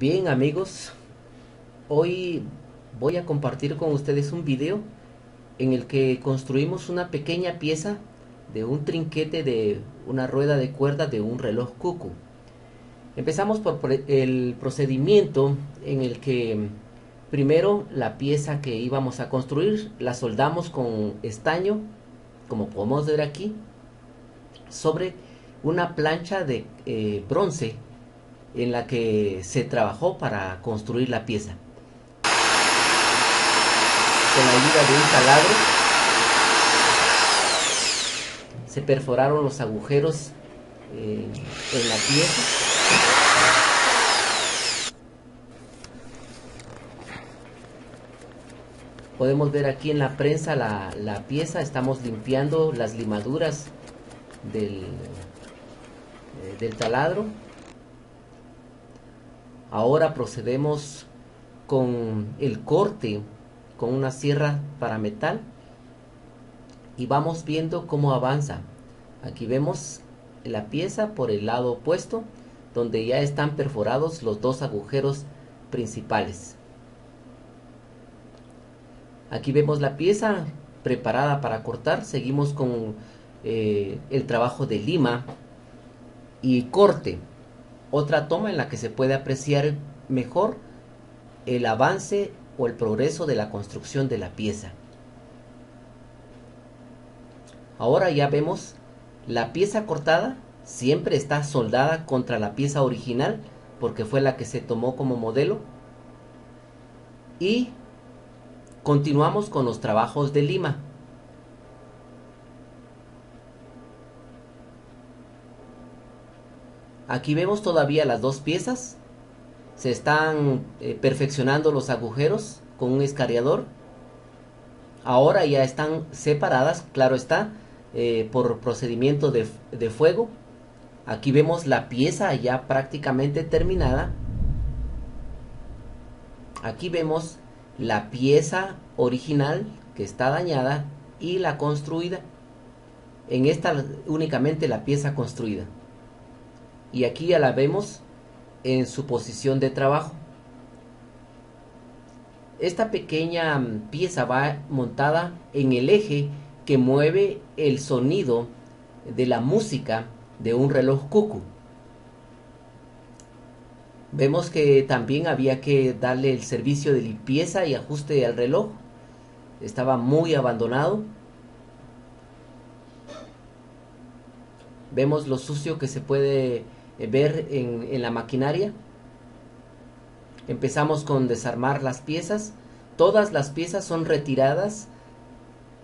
Bien amigos, hoy voy a compartir con ustedes un video en el que construimos una pequeña pieza de un trinquete de una rueda de cuerda de un reloj Cu-Cu. Empezamos por el procedimiento en el que primero la pieza que íbamos a construir la soldamos con estaño, como podemos ver aquí, sobre una plancha de bronce en la que se trabajó para construir la pieza. Con la ayuda de un taladro se perforaron los agujeros en la pieza. Podemos ver aquí en la prensa la pieza. Estamos limpiando las limaduras del taladro. Ahora procedemos con el corte con una sierra para metal y vamos viendo cómo avanza. Aquí vemos la pieza por el lado opuesto, donde ya están perforados los dos agujeros principales. Aquí vemos la pieza preparada para cortar. Seguimos con el trabajo de lima y corte. Otra toma en la que se puede apreciar mejor el avance o el progreso de la construcción de la pieza. Ahora ya vemos la pieza cortada, siempre está soldada contra la pieza original porque fue la que se tomó como modelo. Y continuamos con los trabajos de lima. Aquí vemos todavía las dos piezas, se están perfeccionando los agujeros con un escariador. Ahora ya están separadas, claro está, por procedimiento de fuego. Aquí vemos la pieza ya prácticamente terminada. Aquí vemos la pieza original que está dañada y la construida. En esta únicamente la pieza construida. Y aquí ya la vemos en su posición de trabajo. Esta pequeña pieza va montada en el eje que mueve el sonido de la música de un reloj Cu-Cu. Vemos que también había que darle el servicio de limpieza y ajuste al reloj. Estaba muy abandonado. Vemos lo sucio que se puede ver en la maquinaria. Empezamos con desarmar las piezas. Todas las piezas son retiradas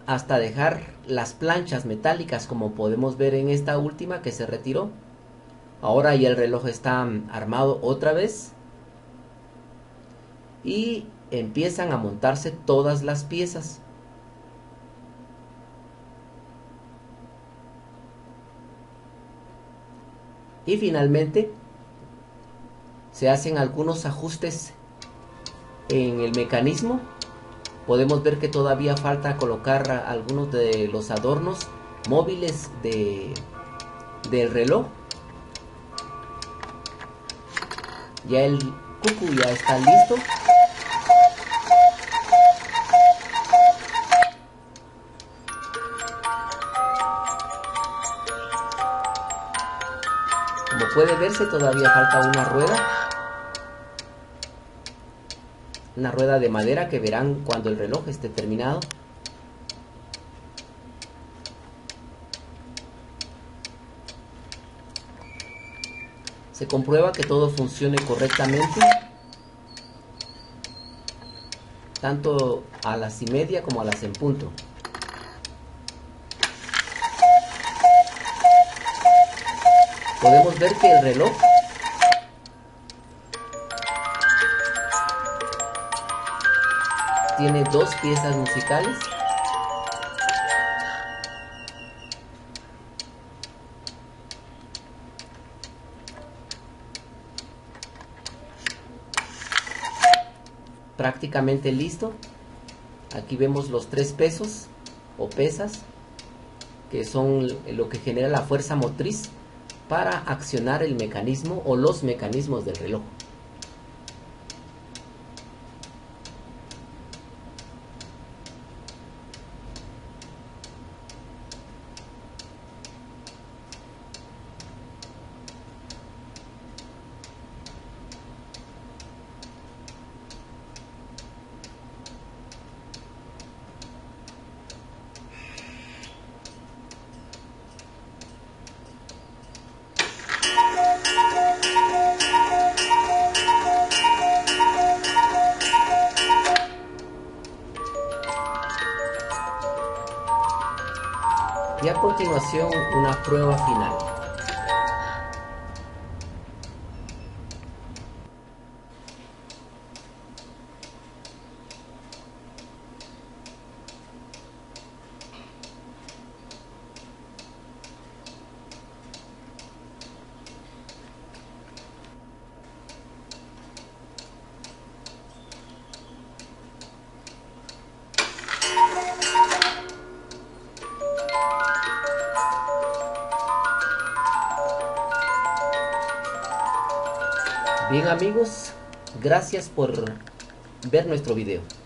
hasta dejar las planchas metálicas, como podemos ver en esta última que se retiró. Ahora ya el reloj está armado otra vez y empiezan a montarse todas las piezas. Y finalmente se hacen algunos ajustes en el mecanismo. Podemos ver que todavía falta colocar algunos de los adornos móviles del reloj. Ya el Cu-Cu ya está listo. Como puede verse, todavía falta una rueda de madera que verán cuando el reloj esté terminado. Se comprueba que todo funcione correctamente, tanto a las y media como a las en punto. Podemos ver que el reloj tiene dos piezas musicales. Prácticamente listo. Aquí vemos los tres pesos o pesas, que son lo que genera la fuerza motriz para accionar el mecanismo o los mecanismos del reloj. continuación una prueba final. Bien amigos, gracias por ver nuestro video.